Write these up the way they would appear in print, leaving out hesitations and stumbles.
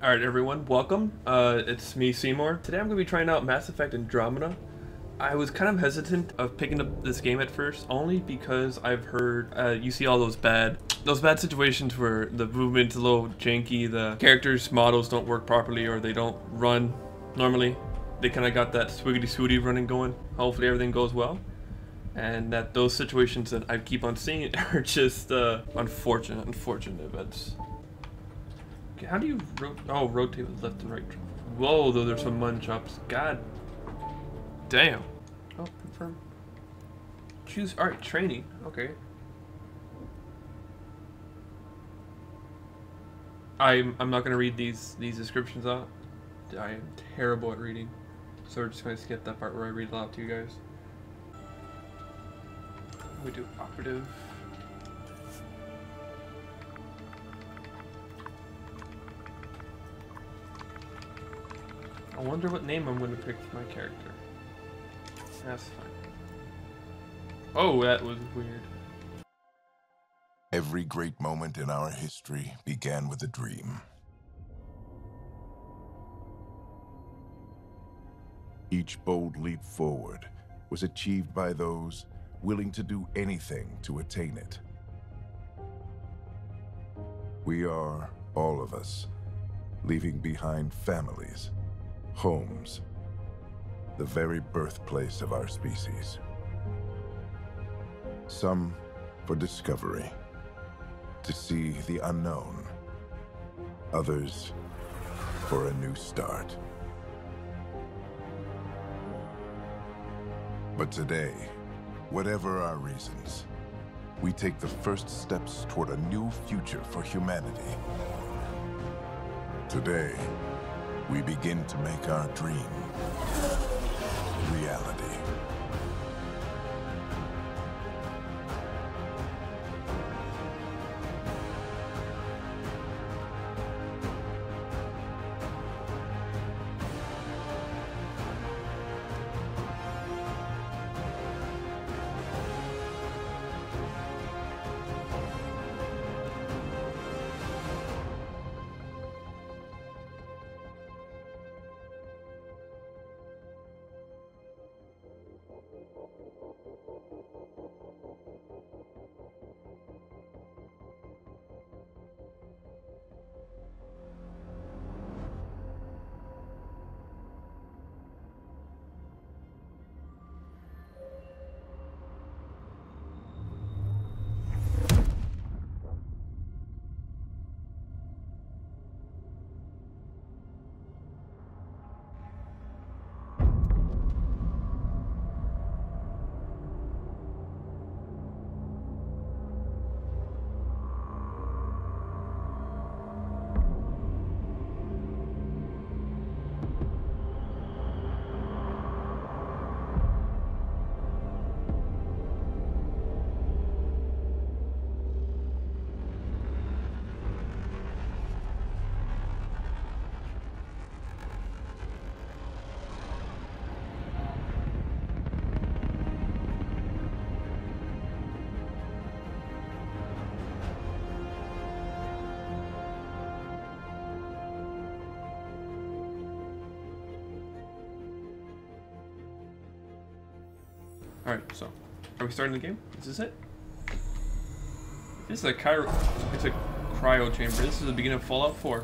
Alright everyone, welcome. It's me, Seymour. Today I'm going to be trying out Mass Effect Andromeda. I was kind of hesitant of picking up this game at first, only because I've heard you see all those bad situations where the movement's a little janky, the characters' models don't work properly, or they don't run normally. They kind of got that swiggity-swooty running going. Hopefully everything goes well. And that those situations that I keep on seeing are just unfortunate events. How do you rotate with left and right? Whoa, though there's some mun chops. God damn. Oh, confirm. Choose art training. Okay. I'm not gonna read these descriptions out. I am terrible at reading, so we're just gonna skip that part where I read aloud to you guys. We do operative. I wonder what name I'm going to pick for my character. That's fine. Oh, that was weird. Every great moment in our history began with a dream. Each bold leap forward was achieved by those willing to do anything to attain it. We are, all of us, leaving behind families, homes, the very birthplace of our species. Some for discovery, to see the unknown. Others for a new start. But today, whatever our reasons, we take the first steps toward a new future for humanity. Today, we begin to make our dream reality. Alright, so, are we starting the game? Is this it? This is a cryo chamber. This is the beginning of Fallout 4.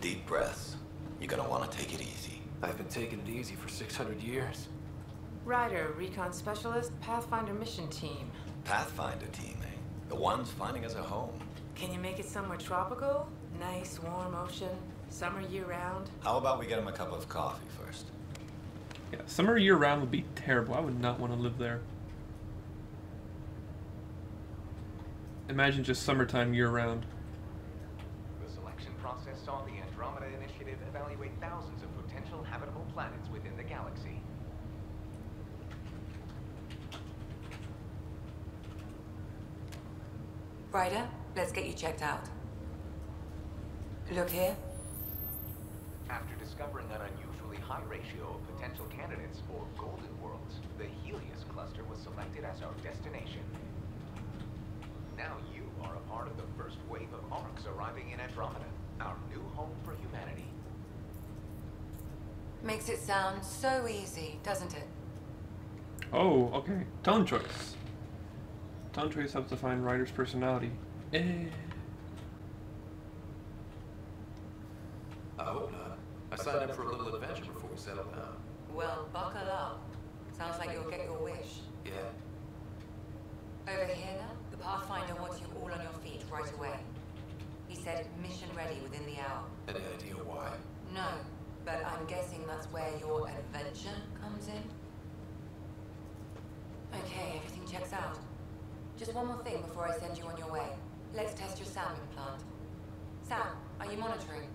Deep breaths. You're gonna want to take it easy. I've been taking it easy for 600 years. Ryder, Recon Specialist, Pathfinder Mission Team. Pathfinder Team, eh? The ones finding us a home. Can you make it somewhere tropical? Nice, warm ocean? Summer year-round? How about we get him a cup of coffee first? Yeah, summer year-round would be terrible. I would not want to live there. Imagine just summertime year-round. Saw the Andromeda Initiative evaluate thousands of potential habitable planets within the galaxy. Ryder, let's get you checked out. Look here. After discovering an unusually high ratio of potential candidates for golden worlds, the Helios cluster was selected as our destination. Now you are a part of the first wave of ARCs arriving in Andromeda, our new home for humanity. Makes it sound so easy, doesn't it? Oh, okay. Tone choice. Tone choice helps define Ryder's personality. I hope not. I signed up for a little adventure before we settle down. Well, buckle up. Sounds like you'll get your wish. Yeah. Over here now, the Pathfinder wants you all on your feet right away. He said mission ready within the hour. Any idea why? No, but I'm guessing that's where your adventure comes in. Okay, everything checks out. Just one more thing before I send you on your way. Let's test your Sam implant. Sam, are you monitoring?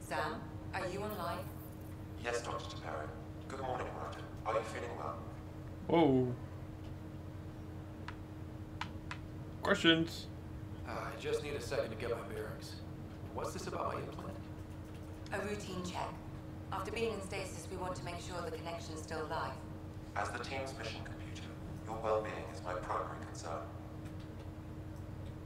Sam, are you online? Yes, Dr. Tapara. Good morning, Ryder. Are you feeling well? Whoa. Questions? I just need a second to get my bearings. What's this about my implant? A routine check. After being in stasis, we want to make sure the connection's still live. As the team's mission computer, your well-being is my primary concern.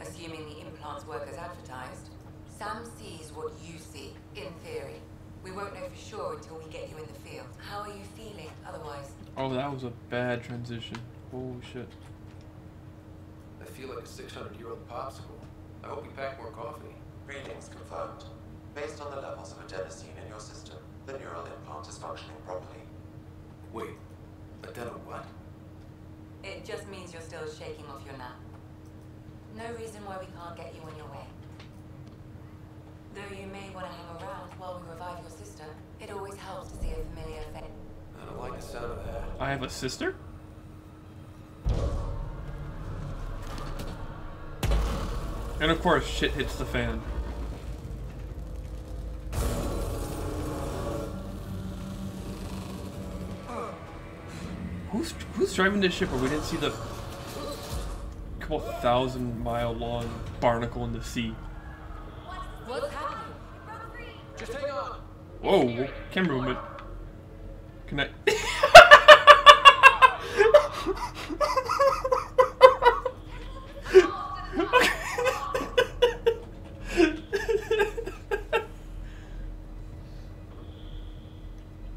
Assuming the implants work as advertised, Sam sees what you see, in theory. We won't know for sure until we get you in the field. How are you feeling otherwise? Oh, that was a bad transition. Holy shit. I feel like a 600-year-old popsicle. I hope we pack more coffee. Readings confirmed. Based on the levels of adenosine in your system, the neural implant is functioning properly. Wait. Adeno what? It just means you're still shaking off your nap. No reason why we can't get you on your way. Though you may want to hang around while we revive your sister, it always helps to see a familiar face. I don't like the sound of that. I have a sister? And of course, shit hits the fan. Who's driving this ship where we didn't see the couple thousand mile long barnacle in the sea? What's happening? Just hang on. Whoa, camera movement. Connect.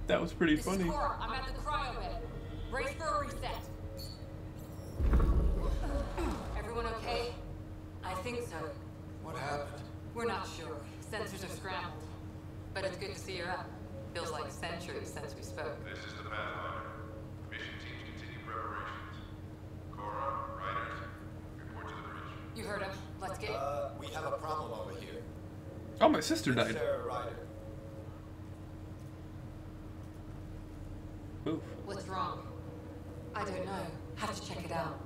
That was pretty funny. I'm at the cryo bed. Brace for a reset. Everyone okay? I think so. What happened? We're not sure. Sensors are scrambled. But it's good to see you're up. Feels like centuries since we spoke. This is the Pathfinder. Mission teams continue preparations. Cora, Riders, report to the bridge. You heard him. Let's get... we have a problem over here. Oh, my sister died. Sarah Ryder. Oof. What's wrong? I don't know. Have to check it out.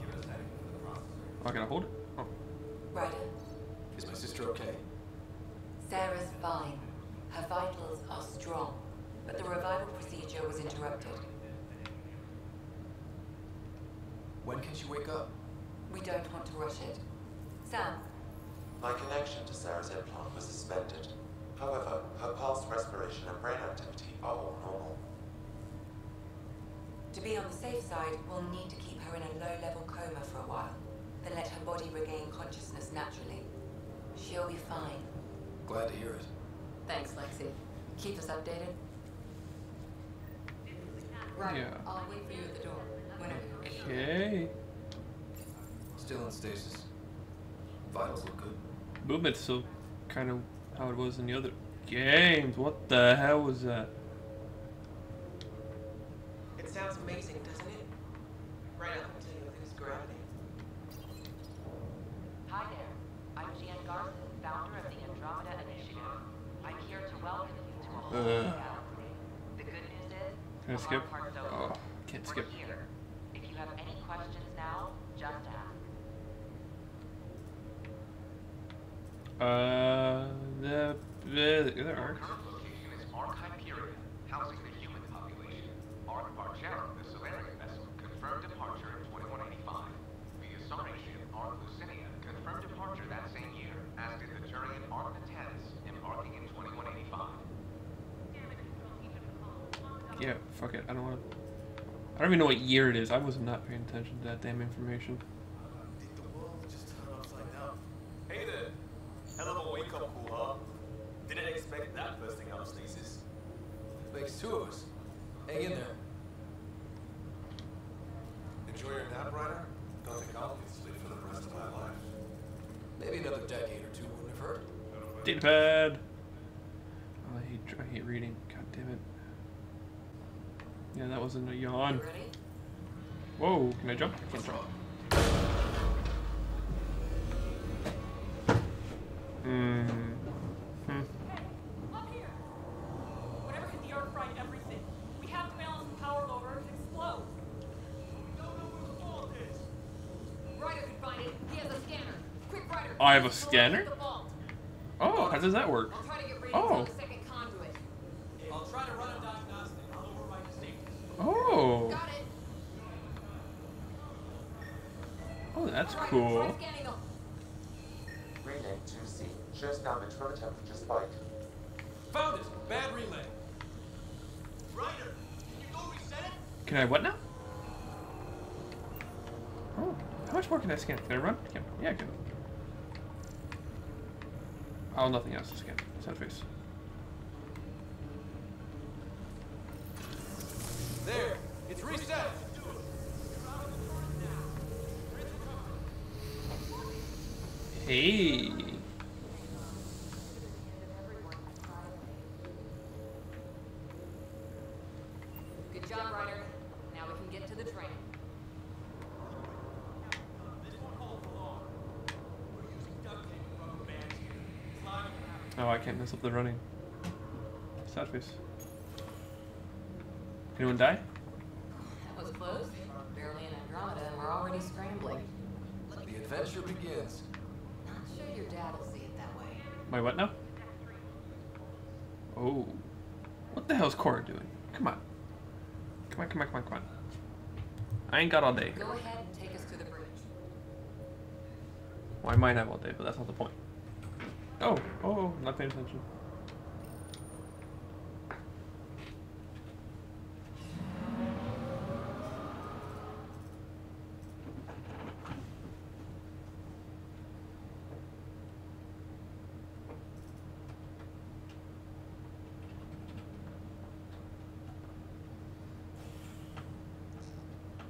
Oh, I gotta hold it? Oh. Ryder. Is my sister okay? Sarah's fine. Her vitals are strong. But the revival procedure was interrupted. When can she wake up? We don't want to rush it. Sam? My connection to Sarah's implant was suspended. However, her pulse, respiration, and brain activity are all normal. To be on the safe side, we'll need to keep her in a low-level coma for a while, then let her body regain consciousness naturally. She'll be fine. Glad to hear it. Thanks, Lexi. Keep us updated. Right, yeah. I'll wait for you at the door. Whenever. Okay. Still in stasis. Vitals look good. Movement's still kind of how it was in the other games. What the hell was that? Sounds amazing, doesn't it? Right up to this gravity. Hi there. I'm Jeanne Garson, founder of the Andromeda Initiative. I'm here to welcome you to a whole new galaxy. The good news is, can I skip? Oh, can't skip. We're here. If you have any questions now, just ask. There are. Our current location is Archive Period, housing the human population. Ark Barchero, the Solarian vessel, confirmed departure in 2185. The Asari ship Ark Yeah, fuck it. I don't even know what year it is. I was not paying attention to that damn information. Did the world just turn upside down? Hey there. Hell of a wake-up call, huh? Didn't expect that first thing out of stasis. Makes two of us. Hang in there. Enjoy your nap, Ryder. Don't think I'll get sleep for the rest of my life. Maybe another decade or two wouldn't have hurt. Datapad! Oh, I hate reading. God damn it. Yeah, that wasn't a yawn. Whoa, can I jump? I can't jump. Hey, look here. Whatever hit the earth fried everything. We have to balance the power over and explode. We don't know where the vault is. Ryder can find it. He has a scanner. Quick, Ryder. I have a scanner? Oh, how does that work? I'll try to get readings on the second conduit. I'll try to run a diagnostic. I'll override the state. Oh. Got it. Oh, that's cool. Relay 2C. Shows now internal temperature spike. Found it. Bad relay. Ryder, can you go reset it? Can I what now? Oh, how much more can I scan? Can I run? Can I? Yeah, I can. Oh, nothing else to scan. Sad face. There! It's reset! Hey! Good job, Ryder. Now we can get to the train. Oh, I can't mess up the running. Sad face. Anyone die? That was close. Barely in Andromeda, and we're already scrambling. The adventure begins. Not sure your dad will see it that way. My what now? Oh. What the hell's Cora doing? Come on. Come on, come on, come on, come on. I ain't got all day. Go ahead and take us to the bridge. Well, I might have all day, but that's not the point. Oh, oh, not paying attention.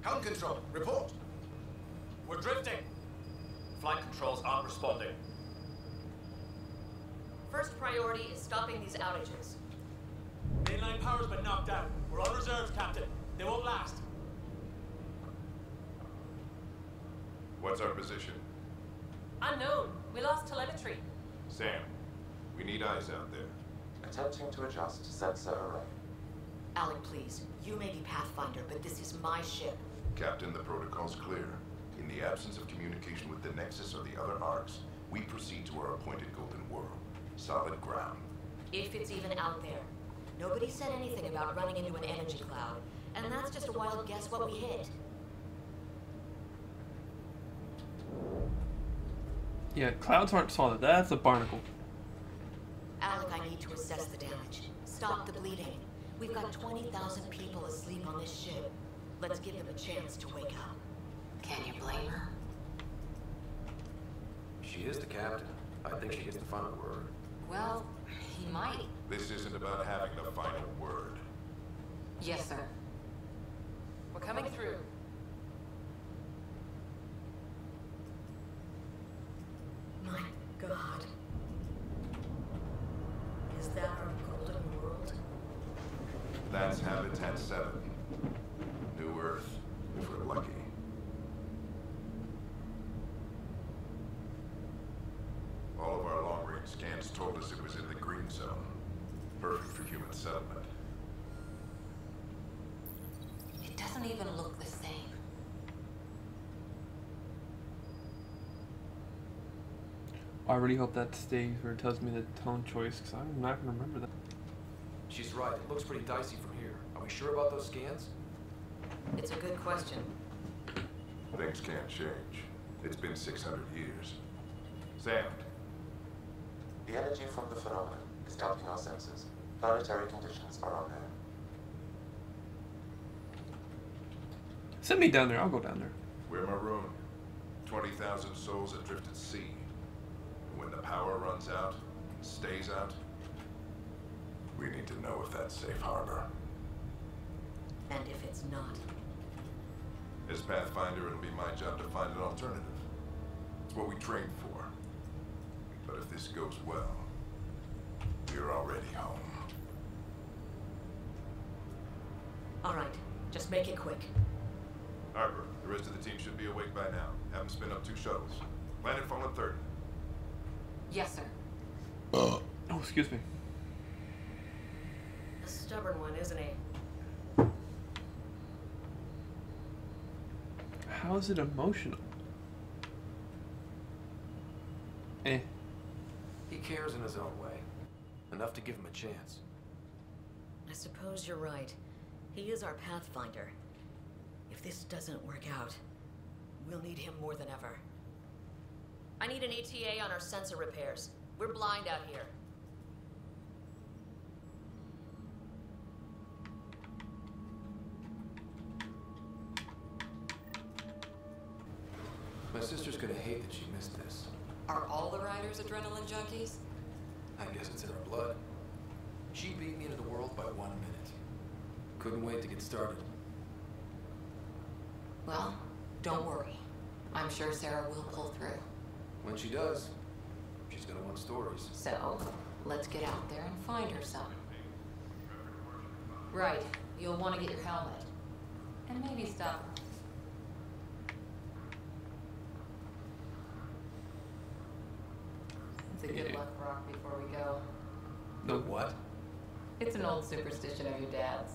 Helm control, report. We're drifting. Flight controls aren't responding. First priority is stopping these outages. Mainline power's been knocked out. We're on reserves, Captain. They won't last. What's our position? Unknown. We lost telemetry. Sam, we need eyes out there. Attempting to adjust sensor array. Alec, please. You may be Pathfinder, but this is my ship. Captain, the protocol's clear. In the absence of communication with the Nexus or the other arcs, we proceed to our appointed golden world. Solid ground. If it's even out there. Nobody said anything about running into an energy cloud, and that's just a wild guess what we hit. Yeah, clouds aren't solid. That's a barnacle. Alec, I need to assess the damage. Stop the bleeding. We've got 20,000 people asleep on this ship. Let's give them a chance to wake up. Can you blame her? She is the captain. I think she gets the final word. Well, he might. This isn't about having the final word. Yes, sir. We're coming through. My God. Is that our golden world? That's Habitat 7. New Earth, if we're lucky. All of our long-range scans told us it was in the green zone. Perfect for human settlement. It doesn't even look the same. I really hope that stays where it tells me the tone choice, because I'm not going to remember that. She's right. It looks pretty dicey from here. Are we sure about those scans? It's a good question. Things can't change. It's been 600 years. Sam. The energy from the phenomenon is dumping our senses. Planetary conditions are on there. Send me down there. I'll go down there. We're marooned. 20,000 souls adrift at sea. When the power runs out, stays out, we need to know if that's safe harbor. And if it's not? As Pathfinder, it'll be my job to find an alternative. It's what we trained for. But if this goes well, we're already home. All right, just make it quick. Arbor, the rest of the team should be awake by now. Have them spin up 2 shuttles. Land and fall at 30. Yes, sir. Oh, excuse me. A stubborn one, isn't he? How is it emotional? Eh. He cares in his own way. Enough to give him a chance. I suppose you're right. He is our Pathfinder. If this doesn't work out, we'll need him more than ever. I need an ETA on our sensor repairs. We're blind out here. My sister's gonna hate that she missed this. Are all the riders adrenaline junkies? I guess it's in her blood. She beat me into the world by 1 minute. Couldn't wait to get started. Well, don't worry. I'm sure Sarah will pull through. When she does, she's gonna want stories. So, let's get out there and find her some. Right, you'll want to get your helmet. And maybe stop. It's a good luck rock before we go. The what? It's an old superstition of your dad's.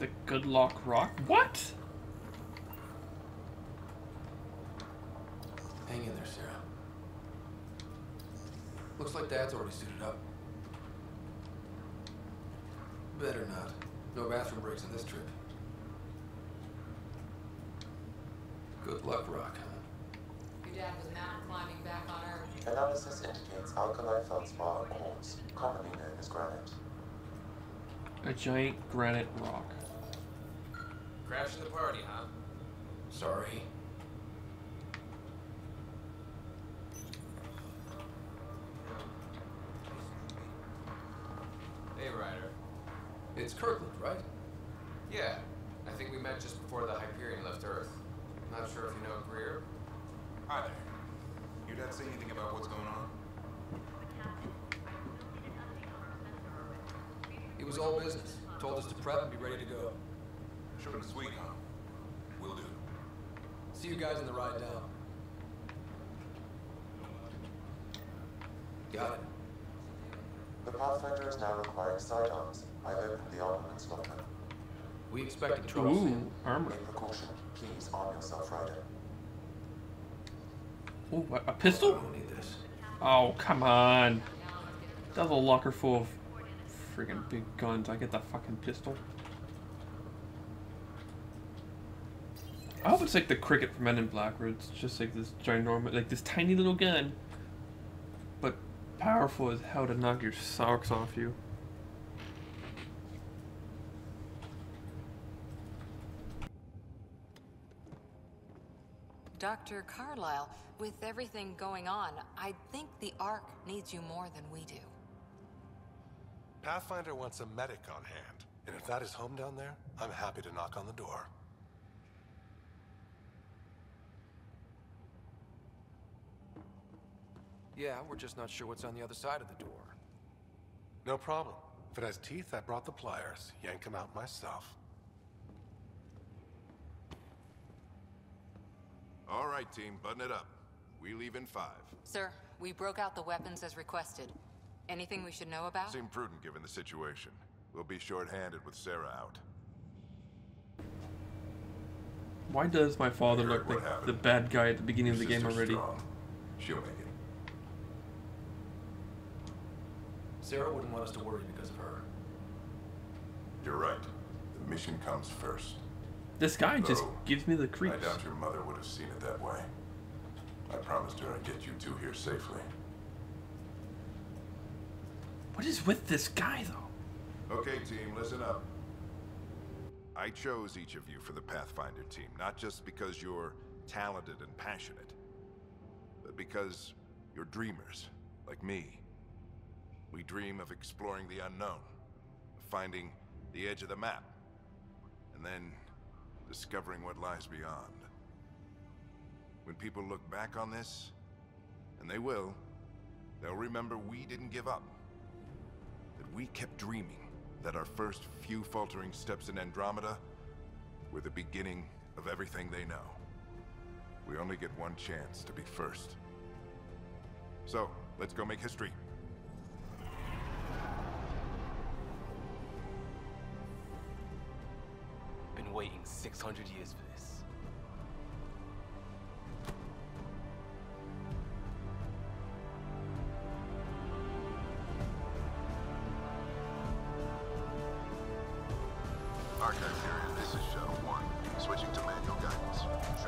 The good luck rock? What? Hang in there, Sarah. Looks like Dad's already suited up. Better not. No bathroom breaks on this trip. Good luck, Rock. Your dad was mountain climbing back on Earth. Analysis indicates alkali feldspar ores, commonly known as granite. A giant granite rock. Crashing the party, huh? Sorry. It's Kirkland, right? Yeah. I think we met just before the Hyperion left Earth. Not sure if you know Greer. Hi there. Your dad say anything about what's going on? It was all business. Told us to prep and be ready to go. Sure and sweet, huh? Will do. See you guys on the ride down. Got it. The Pathfinder is now requiring sidearms. I've opened the armaments locker. We expected trouble. Ooh, armor. In precaution, please arm yourself, Ryder. Ooh, a pistol? I don't need this. Oh, come on. Double locker full of friggin' big guns. I get the fucking pistol. I hope it's like the cricket from Men in Black, where it's just like this ginormous, like this tiny little gun. Powerful as hell to knock your socks off you. Dr. Carlisle, with everything going on, I think the Ark needs you more than we do. Pathfinder wants a medic on hand, and if that is home down there, I'm happy to knock on the door. Yeah, we're just not sure what's on the other side of the door. No problem. If it has teeth, I brought the pliers. Yank them out myself. All right, team, button it up. We leave in 5. Sir, we broke out the weapons as requested. Anything we should know about? Seemed prudent given the situation. We'll be short-handed with Sarah out. Why does my father look like the bad guy at the beginning of the game already? She'll make it. Sarah wouldn't want us to worry because of her. You're right. The mission comes first. This guy just gives me the creeps. I doubt your mother would have seen it that way. I promised her I'd get you two here safely. What is with this guy, though? Okay, team, listen up. I chose each of you for the Pathfinder team, not just because you're talented and passionate, but because you're dreamers, like me. We dream of exploring the unknown, of finding the edge of the map, and then discovering what lies beyond. When people look back on this, and they will, they'll remember we didn't give up, that we kept dreaming, that our first few faltering steps in Andromeda were the beginning of everything they know. We only get one chance to be first. So, let's go make history. Been waiting 600 years for this. Archive period, this is Shuttle 1. Switching to manual guidance.